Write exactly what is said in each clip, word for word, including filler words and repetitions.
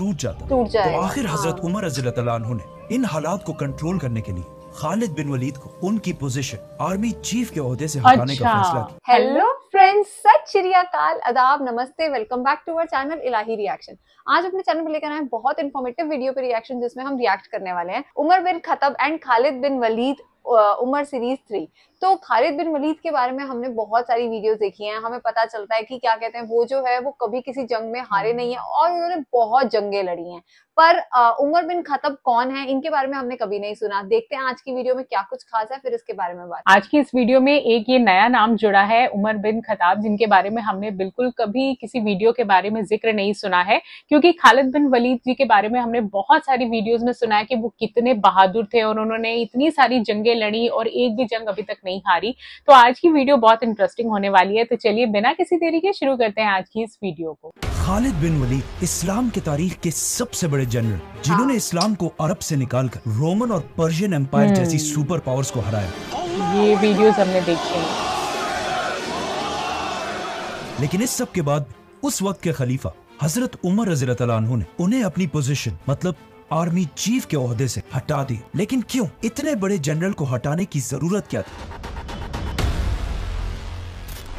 टूट जाता टूट जाए। तो आखिर हजरत उमर रज़ियल्लाहु अन्हु ने इन हालात को कंट्रोल करने के लिए खालिद बिन वलीद को उनकी पोजीशन आर्मी चीफ के ओहदे से हटाने अच्छा। का फैसला किया। हेलो फ्रेंड्स, सत श्री अकाल, आदाब, नमस्ते, welcome back to our channel Ilahi reaction. आज अपने चैनल पर लेकर आए बहुत इन्फॉर्मेटिव वीडियो पे रिएक्शन, जिसमें हम रिएक्ट करने वाले हैं Umar bin Khattab and Khalid bin Walid Umar series three. तो खालिद बिन वलीद के बारे में हमने बहुत सारी वीडियोस देखी हैं, हमें पता चलता है कि क्या कहते हैं वो जो है वो कभी किसी जंग में हारे नहीं है और उन्होंने बहुत जंगे लड़ी हैं। पर आ, उमर बिन खत्ताब कौन है, इनके बारे में हमने कभी नहीं सुना। देखते हैं आज की वीडियो में क्या कुछ खास है, फिर इसके बारे में बात। आज की इस वीडियो में एक ये नया नाम जुड़ा है उमर बिन खत्ताब, जिनके बारे में हमने बिल्कुल कभी किसी वीडियो के बारे में जिक्र नहीं सुना है, क्योंकि खालिद बिन वलीद जी के बारे में हमने बहुत सारी वीडियोज में सुना है कि वो कितने बहादुर थे और उन्होंने इतनी सारी जंगे लड़ी और एक भी जंग अभी तक नहीं हारी। तो आज की वीडियो बहुत इंटरेस्टिंग होने वाली है, तो चलिए बिना किसी देरी के शुरू करते हैं आज की इस वीडियो को। खालिद बिन वलीद इस्लाम के तारीख के सबसे बड़े जनरल, जिन्होंने इस्लाम को अरब से निकालकर रोमन और पर्शियन एम्पायर जैसी सुपर पावर्स को हराया। ये वीडियोस हमने देखी हैं। लेकिन इस सब के बाद उस वक्त के खलीफा हजरत उमर रज़ियल्लाहु अन्हु ने उन्हें अपनी पोजीशन मतलब आर्मी चीफ के ओहदे से हटा दी। लेकिन क्यों? इतने बड़े जनरल को हटाने की जरूरत क्या थी?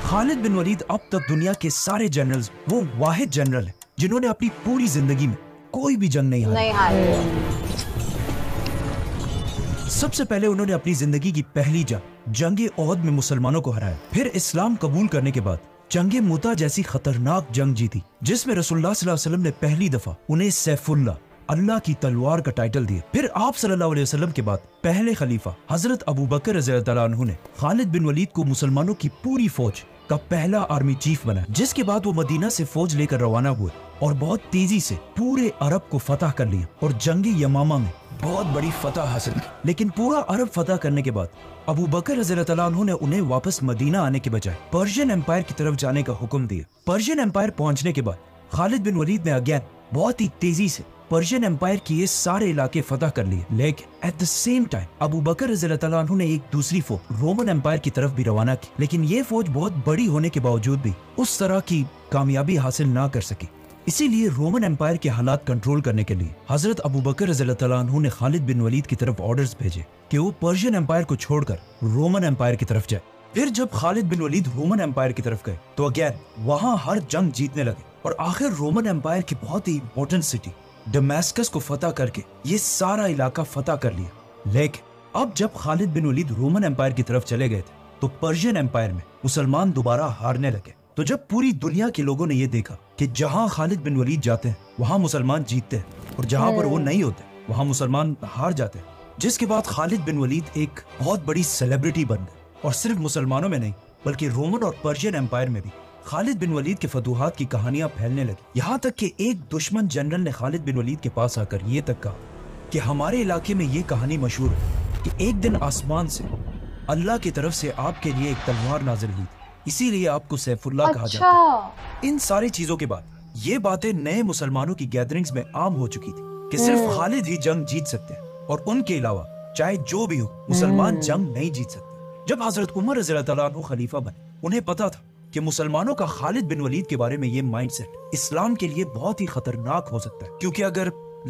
खालिद बिन वलीद अब तक दुनिया के सारे जनरल्स वो वाहिद जनरल है जिन्होंने अपनी पूरी जिंदगी में कोई भी जंग नहीं हारी। हार। सबसे पहले उन्होंने अपनी जिंदगी की पहली जंग जंगे ओहद में मुसलमानों को हराया, फिर इस्लाम कबूल करने के बाद जंगे मुता जैसी खतरनाक जंग जीती, जिसमें रसूलुल्लाह सल्लल्लाहु अलैहि वसल्लम ने पहली दफा उन्हें सैफुल्ला अल्लाह की तलवार का टाइटल दिया। फिर आप सल्लल्लाहु अलैहि वसल्लम के बाद पहले खलीफा हजरत अबू बकर रज़ियल्लाहु अन्हु ने खालिद बिन वलीद को मुसलमानों की पूरी फौज का पहला आर्मी चीफ बनाया, जिसके बाद वो मदीना से फौज लेकर रवाना हुए और बहुत तेजी से पूरे अरब को फतह कर लिया और जंगे यमामा में बहुत बड़ी फतह हासिल की। लेकिन पूरा अरब फतह करने के बाद अबू बकर रज़ियल्लाहु अन्हु ने उन्हें वापस मदीना आने के बजाय पर्शियन एम्पायर की तरफ जाने का हुक्म दिया। पर्शियन एम्पायर पहुँचने के बाद खालिद बिन वलीद ने अगेन बहुत ही तेजी से पर्शियन एम्पायर की ये सारे इलाके फतह कर लिए। लेकिन at the same time Abu Bakr रज़ियल्लाहु अन्हु ने एक दूसरी फौज रोमन एम्पायर की तरफ भी रवाना की, लेकिन ये फौज बहुत बड़ी होने के बावजूद भी उस तरह की कामयाबी हासिल ना कर सकी। इसीलिए रोमन एम्पायर के हालात कंट्रोल करने के लिए हजरत अबू बकर रज़ियल्लाहु अन्हु ने खालिद बिन वलीद की तरफ ऑर्डर्स भेजे कि वो पर्शियन एम्पायर को छोड़कर रोमन एम्पायर की तरफ जाए। फिर जब Khalid bin Walid Roman empire की तरफ गए तो अगेन वहाँ हर जंग जीतने लगे और आखिर रोमन एम्पायर की बहुत ही इम्पोर्टेंट सिटी दमिश्क को फतह करके ये सारा इलाका फतह कर लिया। लेकिन अब जब Khalid bin Walid Roman empire की तरफ चले गए थे तो पर्शियन एम्पायर में मुसलमान दोबारा हारने लगे। तो जब पूरी दुनिया के लोगों ने ये देखा कि जहाँ खालिद बिन वलीद जाते हैं वहाँ मुसलमान जीतते हैं और जहाँ पर वो नहीं होते वहाँ मुसलमान हार जाते हैं, जिसके बाद खालिद बिन वलीद एक बहुत बड़ी सेलिब्रिटी बन गए और सिर्फ मुसलमानों में नहीं बल्कि रोमन और पर्शियन एम्पायर में भी खालिद बिन वलीद के फतूहात की कहानियां फैलने लगी। यहाँ तक कि एक दुश्मन जनरल ने खालिद बिन वलीद के पास आकर ये तक कहा कि हमारे इलाके में ये कहानी मशहूर है कि एक दिन आसमान से अल्लाह की तरफ से आपके लिए एक तलवार नाजिल हुई, इसीलिए आपको सैफुल्ला अच्छा। कहा जाता है। इन सारी चीजों के बाद ये बातें नए मुसलमानों की गैदरिंग्स में आम हो चुकी थी कि सिर्फ खालिद ही जंग जीत सकते हैं और उनके अलावा चाहे जो भी हो मुसलमान जंग नहीं जीत सकते। जब हजरत उमर रज़ियल्लाहु अन्हु खलीफा बने उन्हें पता था कि मुसलमानों का खालिद बिन वलीद के बारे में ये माइंडसेट इस्लाम के लिए बहुत ही खतरनाक हो सकता है, क्योंकि अगर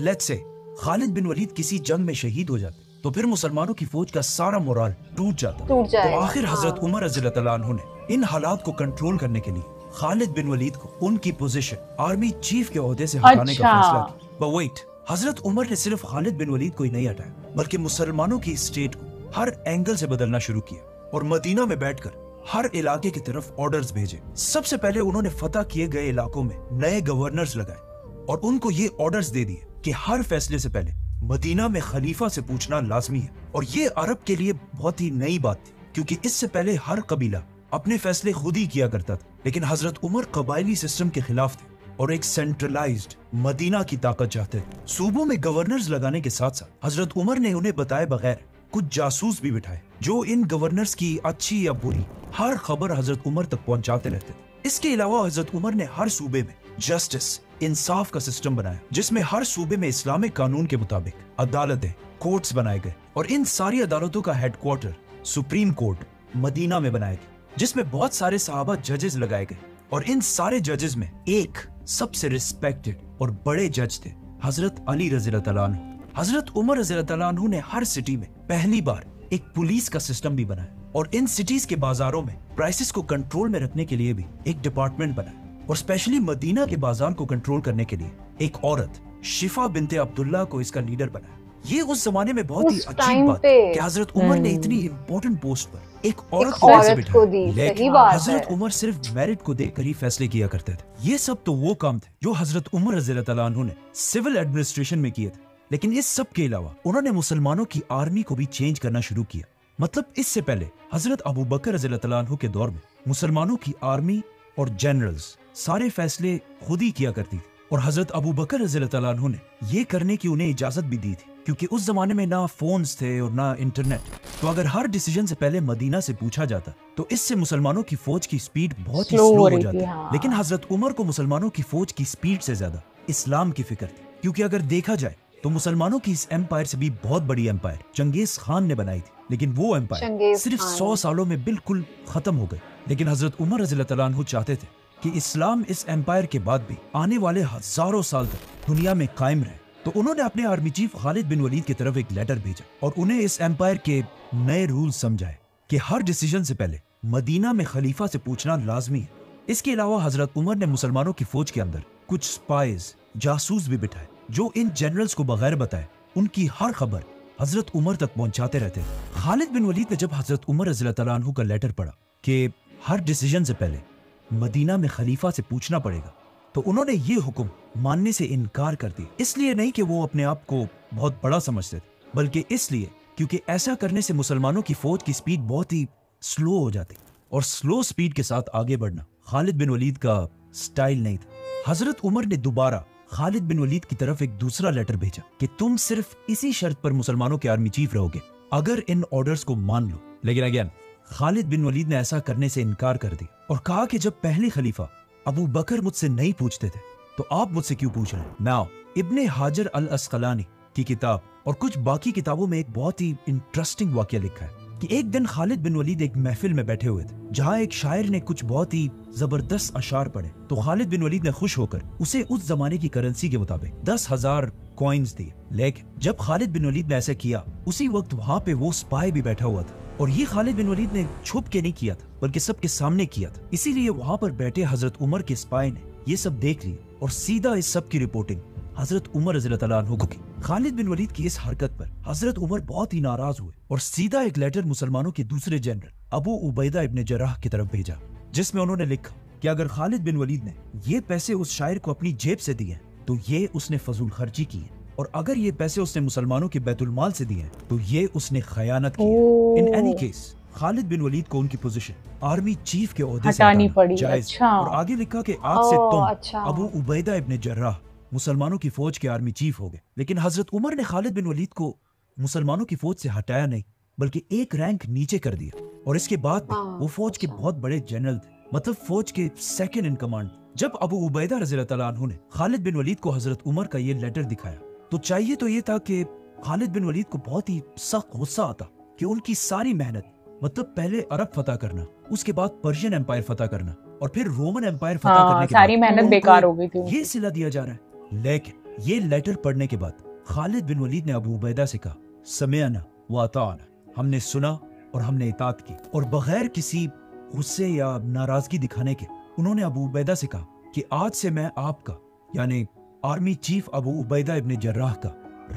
let's say Khalid bin Waleed किसी जंग में शहीद हो जाते तो फिर मुसलमानों की फौज का सारा मोराल टूट जाता। तो आखिर हजरत उमर रज़ियल्लाहु अन्हु ने इन हालात को कंट्रोल करने के लिए खालिद बिन वलीद को उनकी पोजीशन आर्मी चीफ के ओहदे से हटाने अच्छा। का फैसला किया। बट वेट, हजरत उमर ने सिर्फ खालिद बिन वलीद को ही नहीं हटाया बल्कि मुसलमानों की स्टेट को हर एंगल से बदलना शुरू किया और मदीना में बैठकर हर इलाके की तरफ ऑर्डर्स भेजे। सबसे पहले उन्होंने फतह किए गए इलाकों में नए गवर्नर्स लगाए और उनको ये ऑर्डर्स दे दिए कि हर फैसले से पहले मदीना में खलीफा से पूछना लाजमी है। और ये अरब के लिए बहुत ही नई बात थी, क्योंकि इससे पहले हर कबीला अपने फैसले खुद ही किया करता था। लेकिन हजरत उमर कबायली सिस्टम के खिलाफ थे और एक सेंट्रलाइज्ड मदीना की ताकत चाहते थे। सूबों में गवर्नर्स लगाने के साथ साथ हजरत उमर ने उन्हें बताए बगैर कुछ जासूस भी बिठाए जो इन गवर्नर्स की अच्छी या बुरी हर खबर हजरत उमर तक पहुंचाते रहते थे। इसके अलावा हजरत उमर ने हर सूबे में जस्टिस इंसाफ का सिस्टम बनाया, जिसमें हर सूबे में इस्लामिक कानून के मुताबिक अदालतें कोर्ट्स बनाए गए और इन सारी अदालतों का हेडक्वार्टर सुप्रीम कोर्ट मदीना में बनाया गया, जिसमें बहुत सारे सहाबा जजेस लगाए गए और इन सारे जजेस में एक सबसे रिस्पेक्टेड और बड़े जज थे हजरत अली रज़ियल्लाहु अन्हु, हजरत उमर रज़ियल्लाहु अन्हु ने हर सिटी में पहली बार एक पुलिस का सिस्टम भी बनाया और इन सिटीज के बाजारों में प्राइसेस को कंट्रोल में रखने के लिए भी एक डिपार्टमेंट बनाया और स्पेशली मदीना के बाजार को कंट्रोल करने के लिए एक औरत शिफा बिन्ते अब्दुल्ला को इसका लीडर बनाया। ये उस जमाने में बहुत ही अच्छी बात कि हजरत उमर ने इतनी इम्पोर्टेंट पोस्ट पर एक औरत को ऐसे बिठाया, लेकिन हजरत उमर सिर्फ मेरिट को देखकर ही फैसले किया करते थे। ये सब तो वो काम थे जो हजरत उमर रज़ियल्लाहु अन्हु ने सिविल एडमिनिस्ट्रेशन में किए थे, लेकिन इस सब के अलावा उन्होंने मुसलमानों की आर्मी को भी चेंज करना शुरू किया। मतलब इससे पहले हजरत अबू बकर रज़ियल्लाहु अन्हु के दौर में मुसलमानों की आर्मी और जनरल्स सारे फैसले खुद ही किया करती थी और हजरत अबू बकर रज़ियल्लाहु अन्हु ने ये करने की उन्हें इजाजत भी दी थी, क्योंकि उस जमाने में ना फोन्स थे और ना इंटरनेट। तो अगर हर डिसीजन से पहले मदीना से पूछा जाता तो इससे मुसलमानों की फौज की स्पीड बहुत ही स्लो हो जाती। लेकिन हजरत उमर को मुसलमानों की फौज की स्पीड से ज्यादा इस्लाम की फिक्र थी, क्योंकि अगर देखा जाए तो मुसलमानों की इस एम्पायर से भी बहुत बड़ी एम्पायर चंगेज खान ने बनाई थी, लेकिन वो एम्पायर सिर्फ सौ सालों में बिल्कुल खत्म हो गई। लेकिन हजरत उमर रज़ियल्लाहु अन्हु चाहते थे कि इस्लाम इस एम्पायर के बाद भी आने वाले हजारों साल तक दुनिया में कायम रहे। तो उन्होंने अपने army chief Khalid bin Walid की तरफ एक लेटर भेजा और उन्हें इस एम्पायर के नए रूल समझाए कि हर डिसीजन से पहले मदीना में खलीफा से पूछना लाजमी है। इसके अलावा हजरत उमर ने मुसलमानों की फौज के अंदर कुछ स्पाइज जासूस भी बिठाए जो इन जनरल्स को बगैर बताए उनकी हर खबर हजरत उमर तक पहुंचाते रहते थे। खालिद बिन वलीद ने जब हजरत उमर रज़ियल्लाहु अन्हु का लेटर पढ़ा कि हर डिसीजन से पहले मदीना में खलीफा से पूछना पड़ेगा, तो उन्होंने ये हुक्म मानने से इनकार कर दिया। इसलिए नहीं कि वो अपने आप को बहुत बड़ा समझते थे, बल्कि इसलिए क्योंकि ऐसा करने से मुसलमानों की फौज की स्पीड बहुत ही स्लो हो जाती और स्लो स्पीड के साथ आगे बढ़ना खालिद बिन वलीद का स्टाइल नहीं था। हजरत उमर ने दोबारा खालिद बिन वलीद की तरफ एक दूसरा लेटर भेजा कि तुम सिर्फ इसी शर्त पर मुसलमानों के आर्मी चीफ रहोगे अगर इन ऑर्डर्स को मान लो। लेकिन अगेन खालिद बिन वलीद ने ऐसा करने से इनकार कर दिया और कहा कि जब पहले खलीफा अबू बकर मुझसे नहीं पूछते थे तो आप मुझसे क्यों पूछ रहे हैं। नाउ इब्न हाजर अल अस्कलानी की किताब और कुछ बाकी किताबों में एक बहुत ही इंटरेस्टिंग वाक्य लिखा है कि एक दिन खालिद बिन वलीद एक महफिल में बैठे हुए थे जहाँ एक शायर ने कुछ बहुत ही जबरदस्त अशार पढ़े, तो खालिद बिन वलीद ने खुश होकर उसे उस जमाने की करेंसी के मुताबिक दस हजार कॉइन्स दिए। लेकिन जब खालिद बिन वलीद ने ऐसा किया उसी वक्त वहाँ पे वो स्पाई भी बैठा हुआ था और ये खालिद बिन वलीद ने छुप के नहीं किया था बल्कि सबके सामने किया था। इसीलिए वहाँ पर बैठे हजरत उमर के स्पाई ने ये सब देख लिया और सीधा इस सब की रिपोर्टिंग हजरत उमर रज़ियल्लाहु अन्हु को की। खालिद बिन वलीद की इस हरकत पर हजरत उमर बहुत ही नाराज हुए और सीधा एक लेटर मुसलमानों के दूसरे general Abu Ubaidah ibn Jarrah की तरफ भेजा, जिसमें उन्होंने लिखा कि अगर खालिद बिन वलीद ने ये पैसे उस शायर को अपनी जेब से दिए तो ये उसने फजूल खर्ची की है, और अगर ये पैसे उसने मुसलमानों के बैतुलमाल से दिए तो ये उसने खयानत की है। In any case Khalid bin Walid को उनकी पोजीशन आर्मी चीफ के ओहदे से हटानी पड़ी। अच्छा। और आगे लिखा कि आज से तुम अच्छा। अबू उबैदा इब्ने जराह मुसलमानों की फौज के आर्मी चीफ हो गए। लेकिन हजरत उमर ने खालिद बिन वलीद को मुसलमानों की फौज से हटाया नहीं बल्कि एक रैंक नीचे कर दिया और इसके बाद वो फौज के बहुत बड़े जनरल थे, मतलब फौज के सेकेंड इन कमांड। जब अबू उबैदा रज़ियल्लाहु अन्हु ने खालिद बिन वलीद को हजरत उमर का ये लेटर दिखाया तो चाहिए तो ये था कि खालिद बिन वलीद को बहुत ही सख्त गुस्सा आता कि उनकी सारी मेहनत, मतलब पहले अरब फतह करना, उसके बाद पर्शियन एम्पायर फतह करना और फिर रोमन एम्पायर फतह हाँ, करने के सारी मेहनत बेकार हो गई थी, ये सिला दिया जा रहा है। लेकिन ये लेटर पढ़ने के बाद खालिद बिन वलीद ने अबू उबैदा से कहा समेना व अताना, हमने सुना और हमने इताअत की, और बगैर किसी गुस्से या नाराजगी दिखाने के उन्होंने अबू उबैदा से कहा कि आज से मैं आपका यानी army chief Abu Ubaidah ibn Jarrah का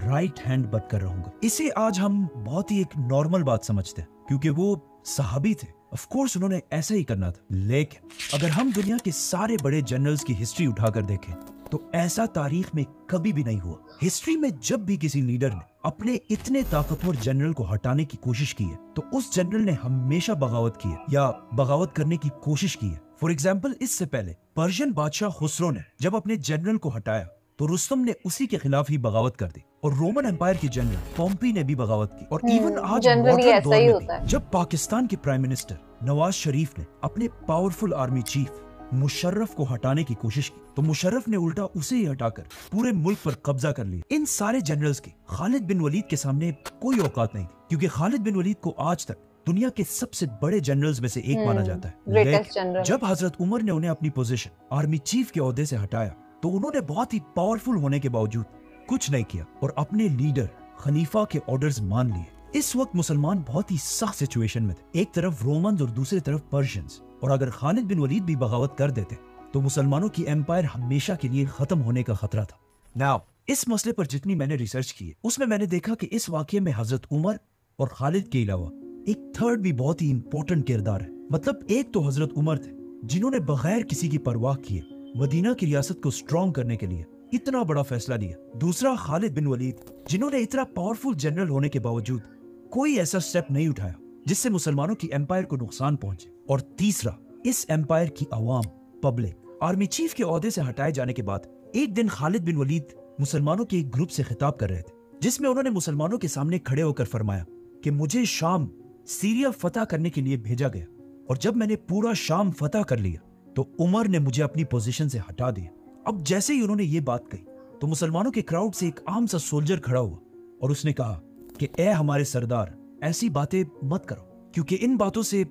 राइट हैंड बनकर रहूंगा। इसे आज हम बहुत ही एक नॉर्मल बात समझते हैं क्योंकि वो सहाबी थे, ऑफ कोर्स उन्होंने ऐसा ही करना था। लेकिन अगर हम दुनिया के सारे बड़े जनरल्स की हिस्ट्री उठाकर देखें तो ऐसा तारीख में कभी भी नहीं हुआ। हिस्ट्री में जब भी किसी लीडर ने अपने इतने ताकतवर जनरल को हटाने की कोशिश की है तो उस जनरल ने हमेशा बगावत की है या बगावत करने की कोशिश की है। फॉर एग्जाम्पल, इससे पहले पर्शियन बादशाह खुसरो ने जब अपने जनरल को हटाया तो रुस्तम ने उसी के खिलाफ ही बगावत कर दी और रोमन एम्पायर के जनरल पोम्पी ने भी बगावत की। और इवन आज मॉडर्न दौर में भी जब पाकिस्तान के प्राइम मिनिस्टर नवाज शरीफ ने अपने पावरफुल आर्मी चीफ मुशर्रफ को हटाने की कोशिश की तो मुशर्रफ ने उल्टा उसे ही हटाकर पूरे मुल्क पर कब्जा कर लिया। इन सारे जनरल्स की खालिद बिन वलीद के सामने कोई औकात नहीं थी, क्योंकि खालिद बिन वलीद को आज तक दुनिया के सबसे बड़े जनरल्स में से एक माना जाता है। लेकिन जब हजरत उमर ने उन्हें अपनी पोजीशन आर्मी चीफ के ओहदे से हटाया तो उन्होंने बहुत ही पावरफुल होने के बावजूद कुछ नहीं किया और अपने लीडर खलीफा के ऑर्डर्स मान लिए। इस वक्त मुसलमान बहुत ही सख्त सिचुएशन में थे, एक तरफ रोमन और दूसरी तरफ पर्शियंस, और अगर खालिद बिन वलीद भी बगावत कर देते तो मुसलमानों की एम्पायर हमेशा के लिए खत्म होने का खतरा था। नाउ इस मसले पर जितनी मैंने रिसर्च की उसमें मैंने देखा कि इस वाकये में हजरत उमर और खालिद के अलावा एक थर्ड भी बहुत ही इम्पोर्टेंट किरदार है। मतलब एक तो हजरत उमर थे जिन्होंने बगैर किसी की परवाह किए मदीना की रियासत को स्ट्रॉन्ग करने के लिए इतना बड़ा फैसला लिया, दूसरा खालिद बिन वलीद जिन्होंने इतना पावरफुल जनरल होने के बावजूद कोई ऐसा स्टेप नहीं उठाया जिससे मुसलमानों की एम्पायर को नुकसान पहुंचे, और तीसरा इस एम्पायर की आवाम, पब्लिक। आर्मी चीफ के ओहदे से हटाए जाने के बाद एक दिन खालिद बिन वलीद मुसलमानों के एक ग्रुप से खिताब कर रहे थे जिसमें उन्होंने मुसलमानों के सामने खड़े होकर फरमाया कि मुझे शाम सीरिया फतह करने के लिए भेजा गया और जब मैंने पूरा शाम फतह कर लिया तो उमर ने मुझे अपनी पोजीशन से हटा दिया। अब जैसे ही उन्होंने ये बात कही तो मुसलमानों के क्राउड से एक आम सा सोल्जर खड़ा हुआ और उसने कहा कि ए हमारे सरदार, ऐसी बातें मत करो क्योंकि इन बातों से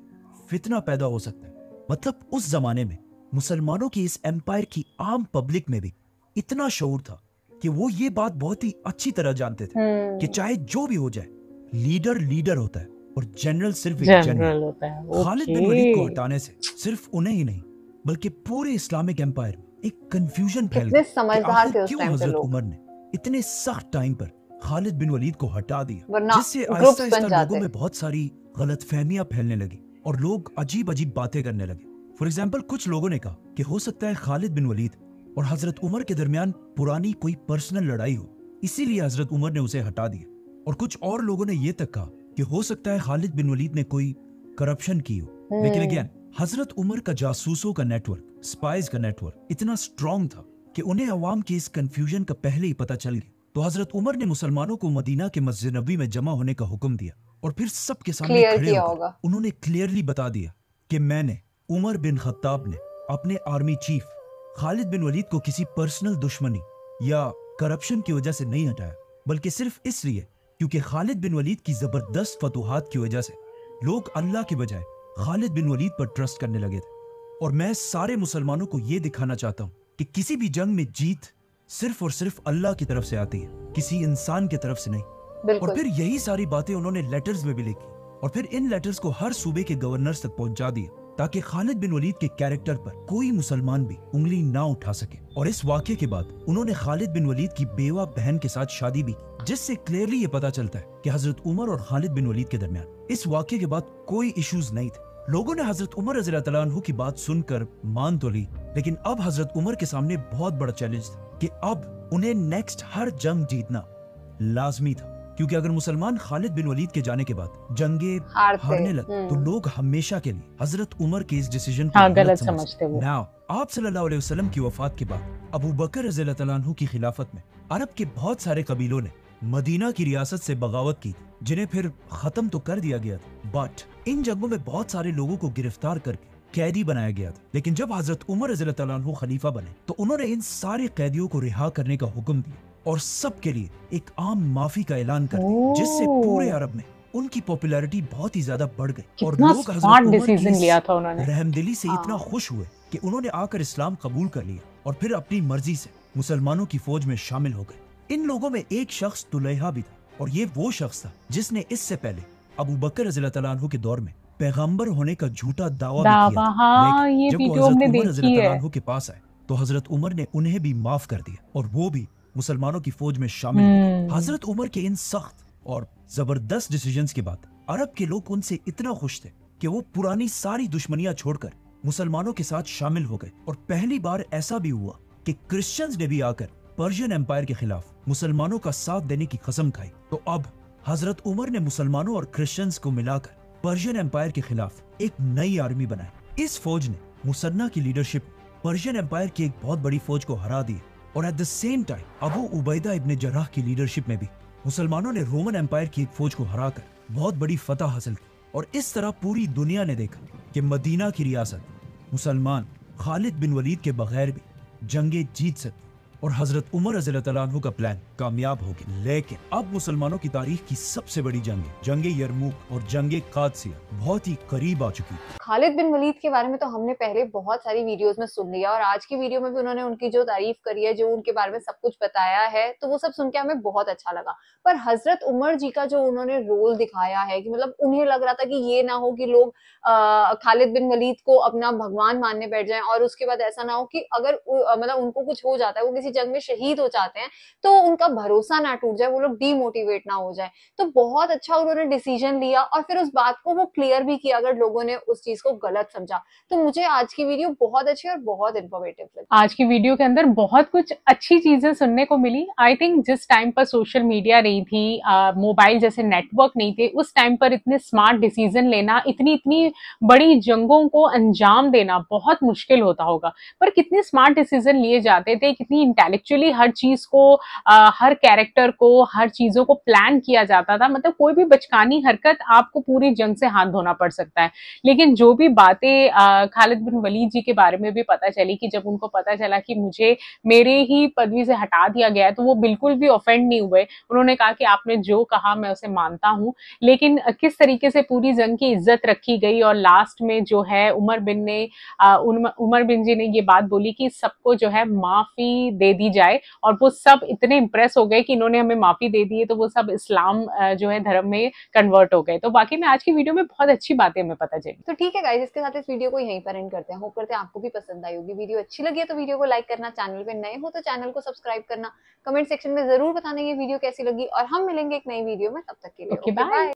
फितना पैदा हो सकता है। मतलब उस जमाने में मुसलमानों की इस एम्पायर की आम पब्लिक में भी इतना शऊर था कि वो ये बात बहुत ही अच्छी तरह जानते थे कि चाहे जो भी हो जाए लीडर लीडर होता है और जनरल सिर्फ एक जनरल होता है। खालिद बिन वलीद को हटाने से सिर्फ उन्हें ही नहीं बल्कि पूरे इस्लामिक एम्पायर में एक कंफ्यूजन फैल गया कि क्यों हजरत उमर ने इतने सख्त टाइम पर खालिद बिन वलीद को हटा दिया, जिससे आहिस्ता-आहिस्ता लोगों में बहुत सारी गलतफहमियां फैलने लगी और लोग अजीब अजीब बातें करने लगे। फॉर एग्जाम्पल कुछ लोगों ने कहा कि हो सकता है खालिद बिन वलीद और हजरत उमर के दरमियान पुरानी कोई पर्सनल लड़ाई हो, इसीलिए हजरत उमर ने उसे हटा दिया, और कुछ और लोगों ने यह तक कहा कि हो सकता है खालिद बिन वलीद ने कोई करप्शन की हो। लेकिन अगेन हजरत उमर का जासूसों का नेटवर्क, स्पाइज का नेटवर्क इतना स्ट्रॉन्ग था कि उन्हें अवाम की इस कंफ्यूजन का पहले ही पता चल गया। तो हजरत उमर ने मुसलमानों को मदीना के मस्जिद नबी में जमा होने का हुक्म दिया और फिर सबके सामने खड़े होकर उन्होंने क्लियरली बता दिया कि मैंने, उमर बिन खत्ताब ने अपने army chief Khalid bin Walid को किसी पर्सनल दुश्मनी या करप्शन की वजह से नहीं हटाया बल्कि सिर्फ इसलिए क्योंकि खालिद बिन वलीद की जबरदस्त फतुहात की वजह से लोग अल्लाह के बजाय खालिद बिन वलीद पर ट्रस्ट करने लगे थे। और मैं सारे मुसलमानों को ये दिखाना चाहता हूँ कि किसी भी जंग में जीत सिर्फ और सिर्फ अल्लाह की तरफ से आती है, किसी इंसान की तरफ से नहीं। और फिर यही सारी बातें उन्होंने लेटर्स में भी लिखी और फिर इन लेटर्स को हर सूबे के गवर्नर्स तक पहुंचा दिया ताकि खालिद बिन वलीद के कैरेक्टर पर कोई मुसलमान भी उंगली ना उठा सके। और इस वाकये के बाद उन्होंने खालिद बिन वलीद की बेवा बहन के साथ शादी भी, जिससे क्लियरली ये पता चलता है कि हजरत उमर और खालिद बिन वलीद के दरमियान इस वाकये के बाद कोई इश्यूज नहीं थे। लोगों ने हजरत उमर रज़ियल्लाहु अन्हु की बात सुनकर मान तो ली, लेकिन अब हजरत उमर के सामने बहुत बड़ा चैलेंज था कि अब उन्हें नेक्स्ट हर जंग जीतना लाजमी था क्योंकि अगर मुसलमान खालिद बिन वलीद के जाने के बाद जंगे हारने लगे तो लोग हमेशा के लिए हजरत उमर के इस डिसीजन को हाँ, गलत समझते हैं। नाउ आप सल्लल्लाहु अलैहि वसल्लम की वफात के बाद अबू बकर रज़ियल्लाहु अन्हु की खिलाफत में अरब के बहुत सारे कबीलों ने मदीना की रियासत से बगावत की, जिन्हें फिर खत्म तो कर दिया गया था बट इन जंगों में बहुत सारे लोगों को गिरफ्तार करके कैदी बनाया गया था। लेकिन जब हजरत उमर रज़ियल्लाहु अन्हु खलीफा बने तो उन्होंने इन सारे कैदियों को रिहा करने का हुक्म दिया और सबके लिए एक आम माफी का ऐलान कर दिया, जिससे पूरे अरब में उनकी पॉपुलैरिटी बहुत ही ज्यादा बढ़ गई और लोग हज़रत डिसीजन लिया था उन्होंने रहमदिली से इतना खुश हुए कि उन्होंने आकर इस्लाम कबूल कर लिया और फिर अपनी मर्जी से मुसलमानों की फौज में शामिल हो गए। इन लोगों में एक शख्स तुलैहा भी था और ये वो शख्स था जिसने इससे पहले अबू बकर रज़ियल्लाहु अन्हु के दौर में पैगम्बर होने का झूठा दावा भी किया। जब के पास आए तो हजरत उमर ने उन्हें भी माफ कर दिया और वो भी मुसलमानों की फौज में शामिल हुए। हजरत उमर के इन सख्त और जबरदस्त डिसीजंस के बाद अरब के लोग उनसे इतना खुश थे कि वो पुरानी सारी दुश्मनियां छोड़कर मुसलमानों के साथ शामिल हो गए। और पहली बार ऐसा भी हुआ कि क्रिश्चियंस ने भी आकर पर्शियन एम्पायर के खिलाफ मुसलमानों का साथ देने की कसम खाई। तो अब हजरत उमर ने मुसलमानों और क्रिश्चियंस को मिलाकर पर्शियन एम्पायर के खिलाफ एक नई आर्मी बनाई। इस फौज ने मुसन्ना की लीडरशिप पर्शियन एम्पायर की एक बहुत बड़ी फौज को हरा दी और at the same time Abu Ubaidah ibn Jarrah की लीडरशिप में भी मुसलमानों ने रोमन एम्पायर की एक फौज को हराकर बहुत बड़ी फतह हासिल की। और इस तरह पूरी दुनिया ने देखा कि मदीना की रियासत मुसलमान खालिद बिन वलीद के बगैर भी जंगे जीत सकते। और हजरत उमर रज़ियल्लाहु तआला अन्हु का प्लान कामयाब हो गया। लेकिन अब मुसलमानों की तारीख की सबसे बड़ी जंग जंगे यरमुक और जंगे कादसिया बहुत ही करीब आ चुकी। खालिद बिन वलीद के बारे में तो हमने पहले बहुत सारी वीडियोस में सुन लिया और आज की वीडियो में भी उन्होंने उनकी जो तारीफ करी है, जो उनके बारे में सब कुछ बताया है, तो वो सब सुन के हमें बहुत अच्छा लगा। पर हजरत उमर जी का जो उन्होंने रोल दिखाया है कि मतलब उन्हें लग रहा था कि ये ना हो कि लोग खालिद बिन वलीद को अपना भगवान मानने बैठ जाएं और उसके बाद ऐसा ना हो कि अगर मतलब उनको कुछ हो जाता है, वो किसी जंग में शहीद हो जाते हैं, तो उनका भरोसा ना टूट जाए, वो लोग डीमोटिवेट ना हो जाए। तो बहुत अच्छा उन्होंने डिसीजन लिया और फिर उस बात को वो क्लियर भी किया अगर लोगों ने उस चीज को गलत समझा। तो मुझे आज की वीडियो बहुत अच्छी और बहुत इन्फॉर्मेटिव लगी। आज की वीडियो के अंदर बहुत कुछ अच्छी चीजें सुनने को मिली। आई थिंक जिस टाइम पर सोशल मीडिया नहीं थी, मोबाइल जैसे नेटवर्क नहीं थे, उस टाइम पर इतने स्मार्ट डिसीजन लेना, इतनी इतनी बड़ी जंगों को अंजाम देना बहुत मुश्किल होता होगा। पर कितने स्मार्ट डिसीजन लिए जाते थे, कितनी इंटेलेक्चुअली हर चीज को आ, हर कैरेक्टर को, हर चीजों को प्लान किया जाता था। मतलब कोई भी बचकानी हरकत आपको पूरी जंग से हाथ धोना पड़ सकता है। लेकिन जो भी बातें खालिद बिन वलीद जी के बारे में भी पता चली कि जब उनको पता चला कि मुझे मेरे ही पदवी से हटा दिया गया है, तो वो बिल्कुल भी ऑफेंड नहीं हुए। उन्होंने कहा कि आपने जो कहा मैं उसे मानता हूँ, लेकिन किस तरीके से पूरी जंग की इज्जत रखी गई। और लास्ट में जो है उमर बिन ने आ, उमर बिन जी ने ये बात बोली कि सबको जो है माफी दे दी जाए और वो सब इतने इंप्रेस हो गए कि इन्होंने हमें माफी दे दी है, तो वो सब इस्लाम जो है धर्म में कन्वर्ट हो गए। तो बाकी में आज की वीडियो में बहुत अच्छी बातें हमें पता चली। तो ठीक है गाइस, इसके साथ इस वीडियो को यहीं पर एंड करते हैं। होप करते हैं आपको भी पसंद आई होगी। वीडियो अच्छी लगी है तो वीडियो को लाइक करना, चैनल पे नए हो तो चैनल को सब्सक्राइब करना। कमेंट सेक्शन में जरूर बताना ये वीडियो कैसी लगी और हम मिलेंगे एक नई वीडियो में। तब तक के लिए बाय।